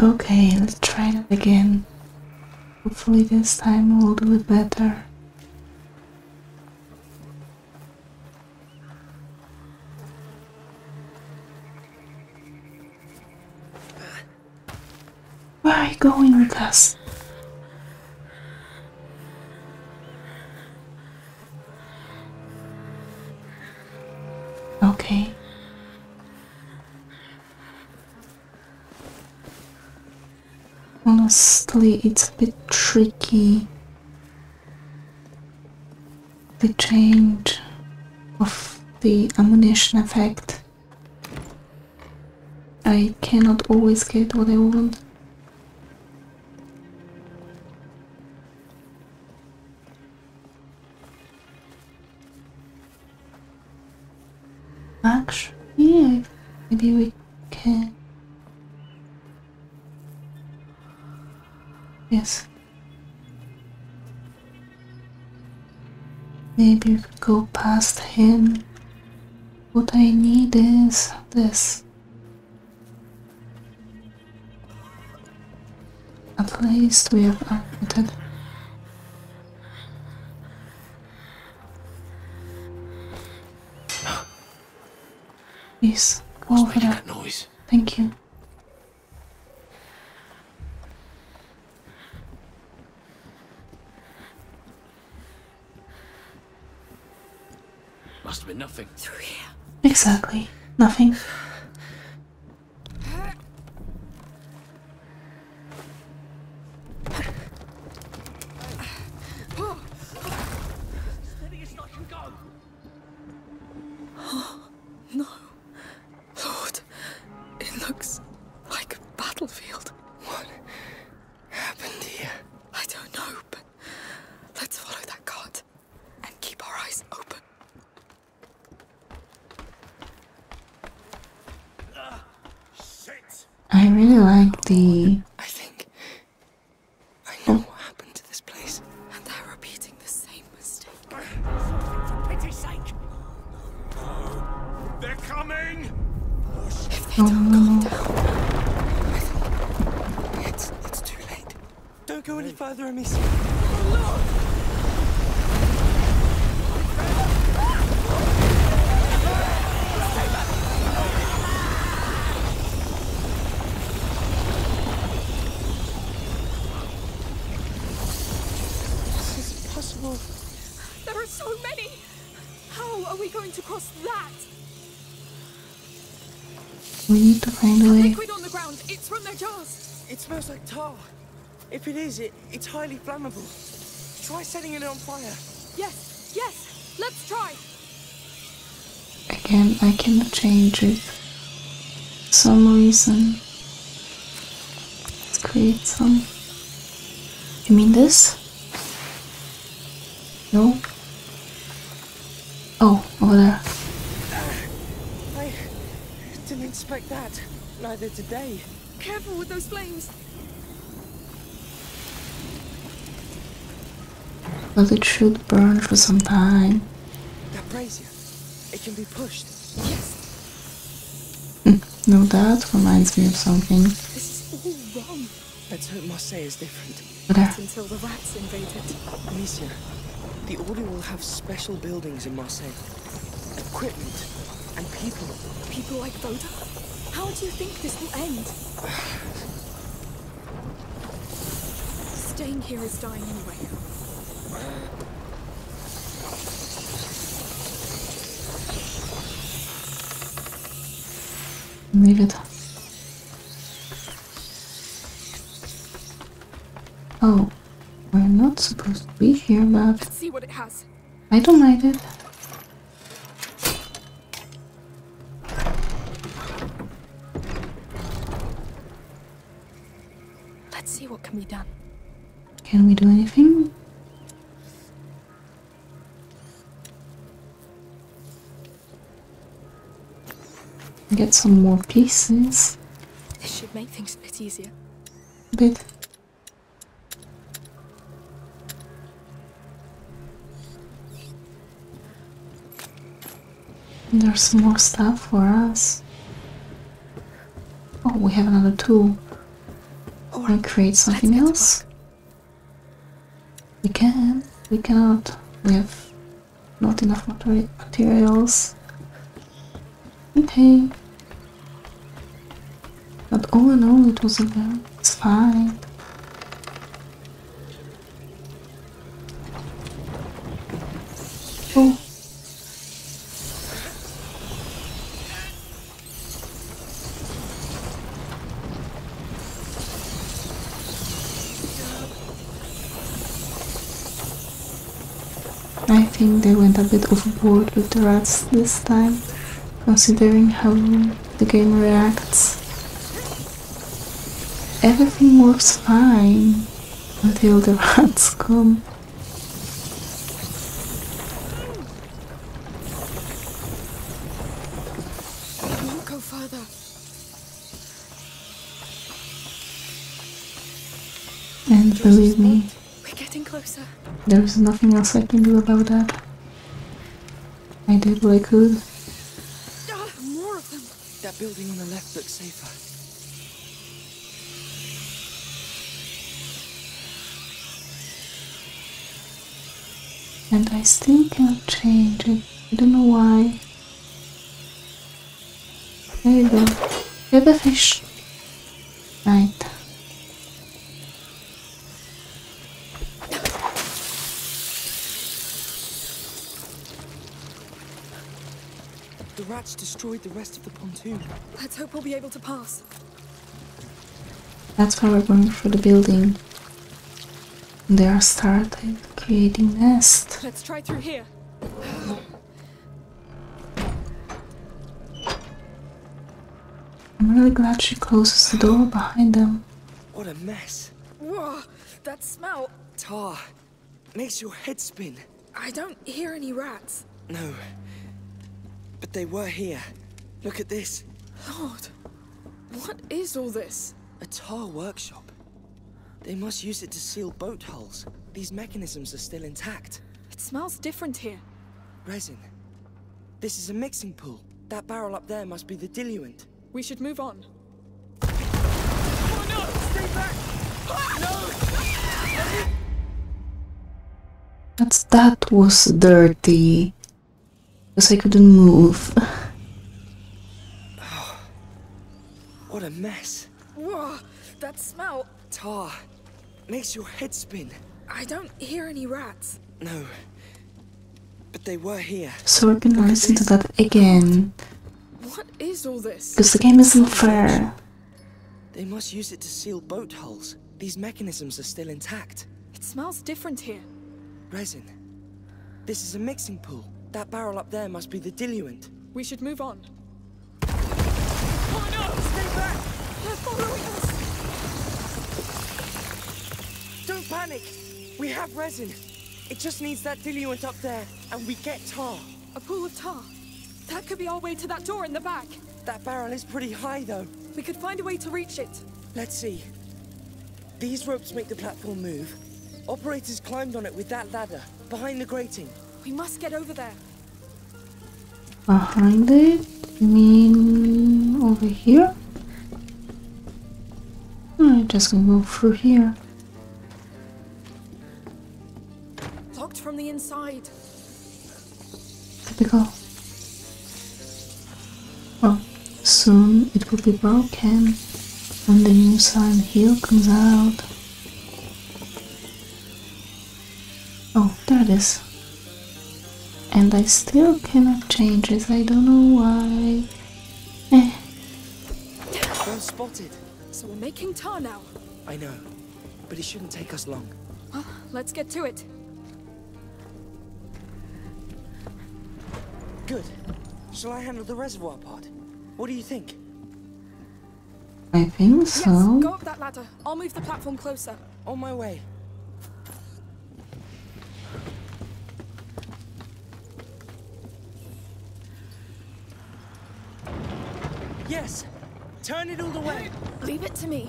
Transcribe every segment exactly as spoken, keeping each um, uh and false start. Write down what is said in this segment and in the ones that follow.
Okay, let's try that again. Hopefully this time we'll do it better. Where are you going, Lucas? Okay. Honestly, it's a bit tricky the change of the ammunition effect. I cannot always get what I want. Actually, maybe we can. Yes. Maybe we could go past him. What I need is this. At least we have updated. Please, go over there. Thank you. Must have been nothing. Through here. Exactly. Nothing. I really like the. I think I know oh. what happened to this place, and they're repeating the same mistake. For pity's sake! They're coming! If they oh. don't calm down, I think it's it's too late. Don't go any further, Amicia. Oh, look! There are so many! How are we going to cross that? We need to find a way. Liquid on the ground. It's from their jars. It smells like tar. If it is, it, it's highly flammable. Try setting it on fire. Yes, yes, let's try. Again, I cannot change it. For some reason. Let's create some. You mean this? No. Oh, over there. I didn't expect that. Neither did they. Careful with those flames. But it should burn for some time. That brazier, it can be pushed. Yes. No, that reminds me of something. This is all wrong. Let's hope Marseille is different. There. Until the rats invaded. Amicia. The Order will have special buildings in Marseille. Equipment. And people. People like Vaudan? How do you think this will end? Staying here is dying anyway. Leave it. Oh. We're not supposed to be here, but let's see what it has. I don't mind it. Let's see what can be done. Can we do anything? Get some more pieces. This should make things a bit easier. A bit. There's more stuff for us. Oh, we have another tool. and create something else. We can, we cannot, we have not enough materials. Okay. But all in all it was a it's fine. Oh. I think they went a bit overboard with the rats this time, considering how the game reacts. Everything works fine until the rats come. Go further. And believe me, we're getting closer. There is nothing else I can do about that. I did what I could. More of them. That building on the left looks safer. And I still cannot change it. I don't know why. There you go. Get the fish. Right. Destroyed the rest of the pontoon. Let's hope we'll be able to pass. That's why we're going for the building. They are started creating nest. Let's try through here. I'm really glad she closes the door behind them. What a mess. Whoa, that smell. Tar. Makes your head spin. I don't hear any rats. No. But they were here. Look at this. Lord, what is all this? A tar workshop. They must use it to seal boat hulls. These mechanisms are still intact. It smells different here. Resin. This is a mixing pool. That barrel up there must be the diluent. We should move on. Oh no! Stay back! Ah! No! That's, that was dirty. Because I couldn't move. Oh, what a mess. Whoa, that smell. Tar. Makes your head spin. I don't hear any rats. No. But they were here. So we're gonna listen to that again. What is all this? Because the game isn't fair. They must use it to seal boat hulls. These mechanisms are still intact. It smells different here. Resin. This is a mixing pool. That barrel up there must be the diluent. We should move on. Oh no! Stay back! They're following us! Don't panic! We have resin. It just needs that diluent up there, and we get tar. A pool of tar? That could be our way to that door in the back. That barrel is pretty high, though. We could find a way to reach it. Let's see. These ropes make the platform move. Operators climbed on it with that ladder, behind the grating. We must get over there. Behind it? You mean over here? I'm just gonna go through here. Locked from the inside. Typical. Well, soon it will be broken when the new Silent Hill comes out. Oh, there it is. And I still cannot change it. I don't know why. Eh. Well spotted. So we're making tar now. I know, but it shouldn't take us long. Well, let's get to it. Good. Shall I handle the reservoir part? What do you think? I think so. Yes, go up that ladder. I'll move the platform closer. On my way. Yes! Turn it all the way! Leave it to me.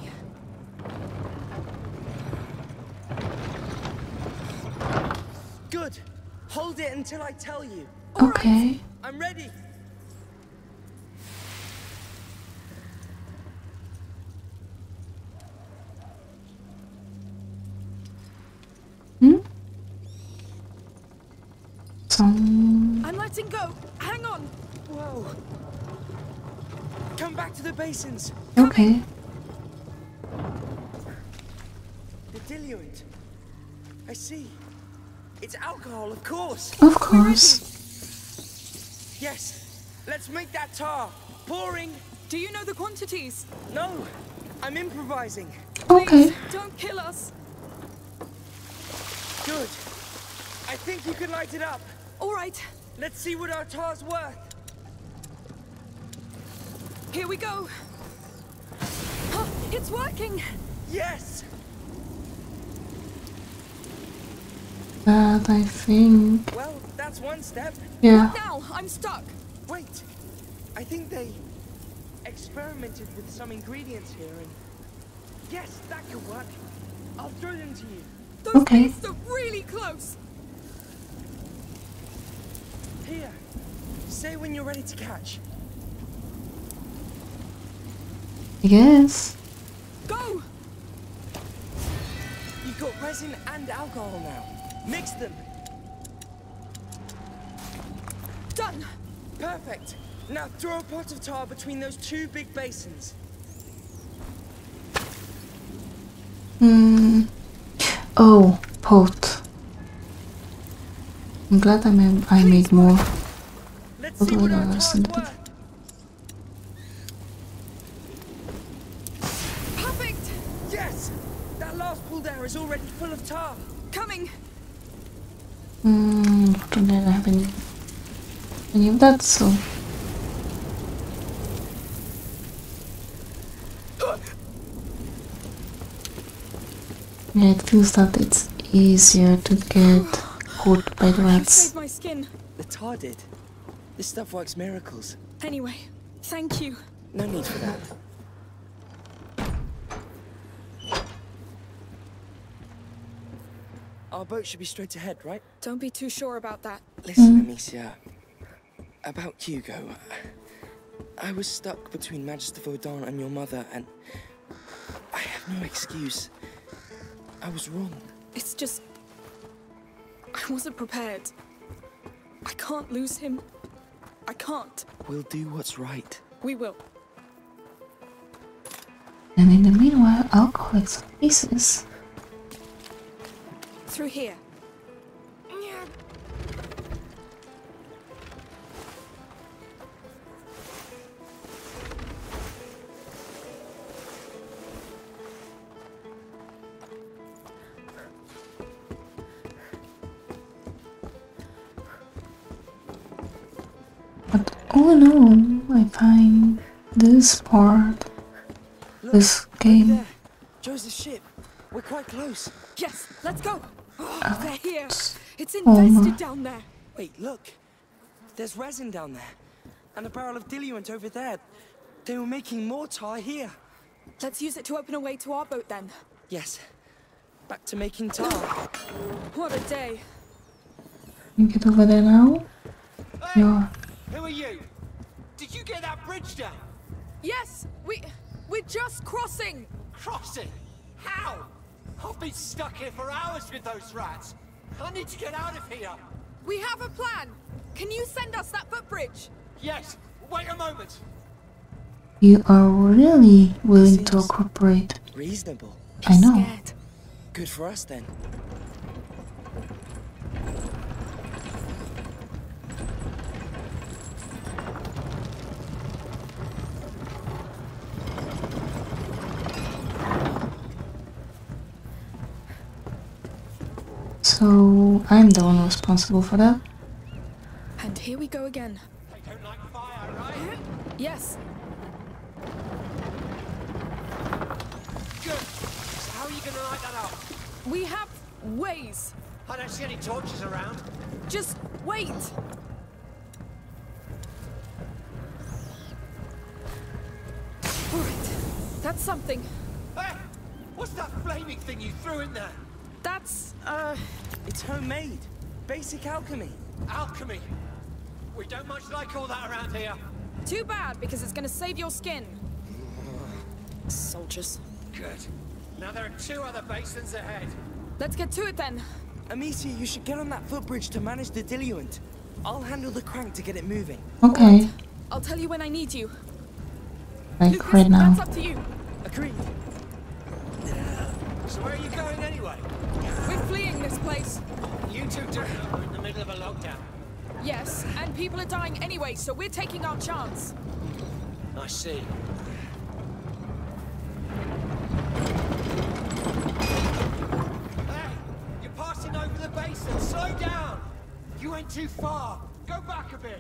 Good! Hold it until I tell you. Okay. Right. I'm ready! letting go. Hang on. Whoa. Come back to the basins. Okay. The diluent. I see. It's alcohol, of course. Of course. Yes. Let's make that tar. Pouring. Do you know the quantities? No. I'm improvising. Okay. Please, don't kill us. Good. I think you can light it up. All right. Let's see what our tar's worth. Here we go. Huh, it's working. Yes. That I think. Well, that's one step. Yeah. Right now, I'm stuck. Wait. I think they experimented with some ingredients here, and yes, that could work. I'll throw them to you. Those okay. Are really close. Here. Say when you're ready to catch. Yes. Go. You've got resin and alcohol now. Mix them. Done. Perfect. Now throw a pot of tar between those two big basins. Hmm. Oh, pot. I'm glad I made, I made more. Let's see what our tar's worth. Perfect. Yes. That last pool there is already full of tar. Coming. Hmm. Don't have any, any of that, so. Yeah, it feels that it's easier to get caught by the rats. You saved my skin. The tar did. This stuff works miracles. Anyway, thank you. No need for that. Our boat should be straight ahead, right? Don't be too sure about that. Listen, mm. Amicia. About Hugo. I was stuck between Magister Vaudan and your mother, and I have no excuse. I was wrong. It's just... I wasn't prepared. I can't lose him. I can't. We'll do what's right. We will. And in the meanwhile, I'll collect some pieces. Through here. Yeah. But all in all, I find this part, Look, this game. Right Joe's the ship. We're quite close. Yes, let's go. Oh, they're here. It's invested down there. Wait, look. There's resin down there, and a barrel of diluent over there. They were making more tar here. Let's use it to open a way to our boat then. Yes. Back to making tar. What a day. You get over there now. Hey. Yeah. Who are you? Did you get that bridge down? Yes, we... we're just crossing! Crossing? How? I've been stuck here for hours with those rats. I need to get out of here. We have a plan. Can you send us that footbridge? Yes. Wait a moment. You are really willing to cooperate. Reasonable. I know. Scared. Good for us then. So I'm the one responsible for that. And here we go again. They don't like fire, right? Yes. Good. So how are you gonna light that up? We have ways. I don't see any torches around. Just wait. Alright. That's something. Hey! What's that flaming thing you threw in there? That's, uh... it's homemade. Basic alchemy. Alchemy? We don't much like all that around here. Too bad, because it's gonna save your skin. Soldiers. Good. Now there are two other basins ahead. Let's get to it then. Amicia, you should get on that footbridge to manage the diluent. I'll handle the crank to get it moving. Okay. Right. I'll tell you when I need you. Like Lucas, right now. That's up to you. Agreed. So where are you going anyway? We're fleeing this place. You two are in the middle of a lockdown. Yes, and people are dying anyway, so we're taking our chance. I see. Hey, you're passing over the basin. Slow down. You went too far. Go back a bit.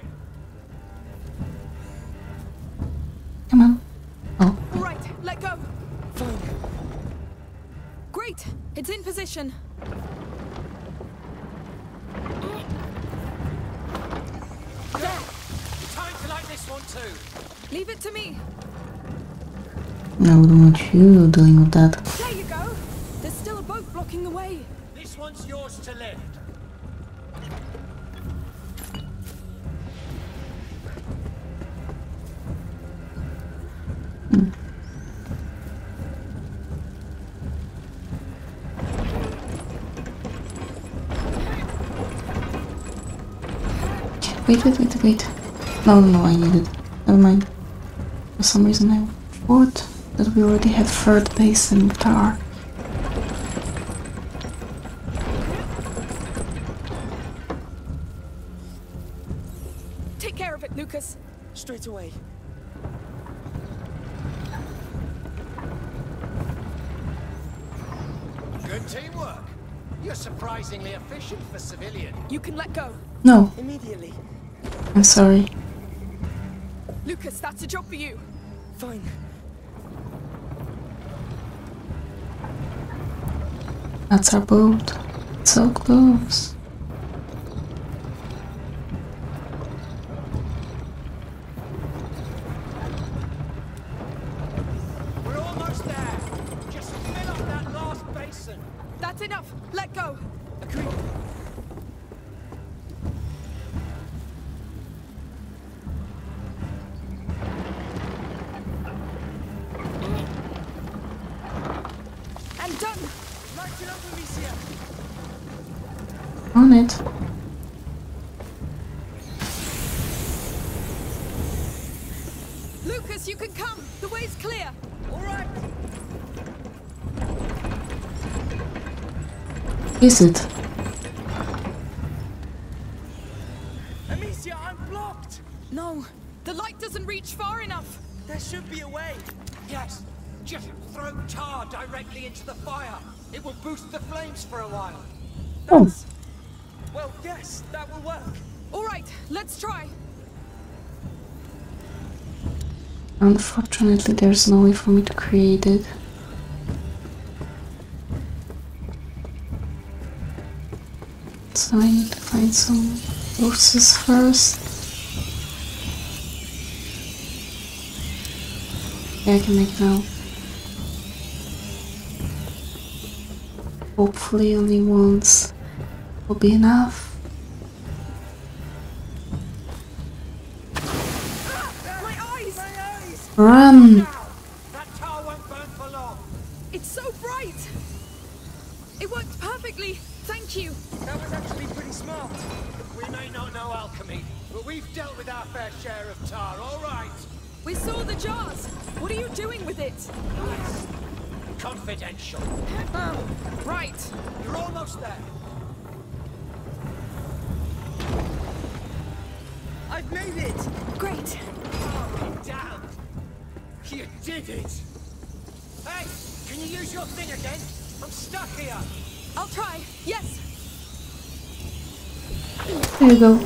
Come on. Oh. Right, let go. Fine. Great. It's in position. Leave it to me. I wouldn't want you dealing with that. There you go. There's still a boat blocking the way. This one's yours to lift. Mm. Wait, wait, wait, wait. No, no, I need it. Never mind. For some reason I thought that we already had third base in Qatar. Take care of it, Lucas. Straight away. Good teamwork. You're surprisingly efficient for civilian. You can let go. No. Immediately. I'm sorry. Lucas, that's a job for you. Fine. That's our boat. So close. We're almost there. Just fill up that last basin. That's enough. Let go. Agreed. On it. Lucas, you can come. The way's clear. All right. Is it? Amicia, I'm blocked. No, the light doesn't reach far enough. There should be a way. Yes. Just throw tar directly into the fire. It will boost the flames for a while. That's... Oh. Well, yes, that will work. All right, let's try. Unfortunately, there's no way for me to create it. So I need to find some horses first. Yeah, I can make it now. Hopefully only once will be enough. My eyes! My eyes! Run! That tower won't burn for long. It's so bright! It worked perfectly, thank you. That was actually pretty smart. We may not know alchemy, but we've dealt with our fair share of tar, all right. We saw the jars. What are you doing with it? Yes. Confidential. Oh, right. You're almost there. I've made it. Great. Oh, damn. You did it. Hey, can you use your thing again? I'm stuck here. I'll try. Yes. There you go.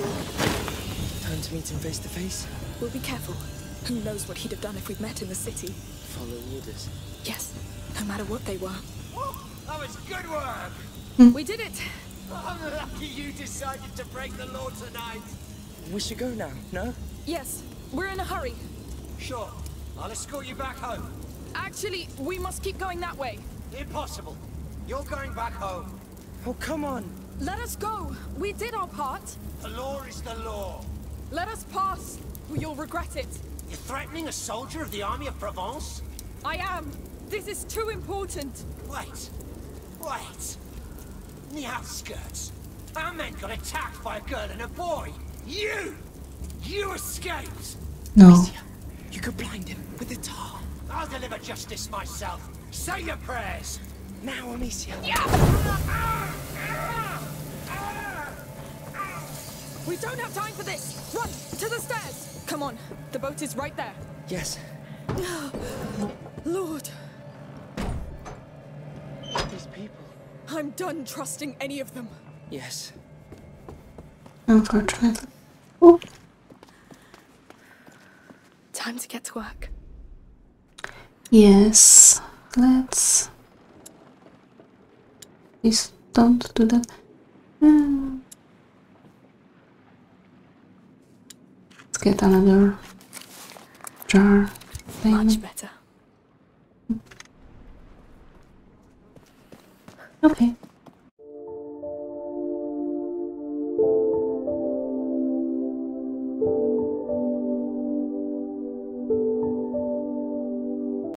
Time to meet him face to face. We'll be careful. Who knows what he'd have done if we'd met in the city? Follow orders. Yes. No matter what they were. Oh, that was good work! Mm. We did it! I'm lucky you decided to break the law tonight. We should go now, no? Yes, we're in a hurry. Sure, I'll escort you back home. Actually, we must keep going that way. Impossible. You're going back home. Oh, come on. Let us go. We did our part. The law is the law. Let us pass, or you'll regret it. You're threatening a soldier of the army of Provence? I am. This is too important. Wait, wait. In the outskirts, our men got attacked by a girl and a boy. You! You escaped! No. You could blind him with a tar. I'll deliver justice myself. Say your prayers. Now, Amicia. We don't have time for this. Run to the stairs. Come on. The boat is right there. Yes. Lord. These people. I'm done trusting any of them. Yes. I'm gonna try them. Oh. Time to get to work. Yes. Let's. Please don't do that. Mm. Let's get another jar thing. Much better. Okay.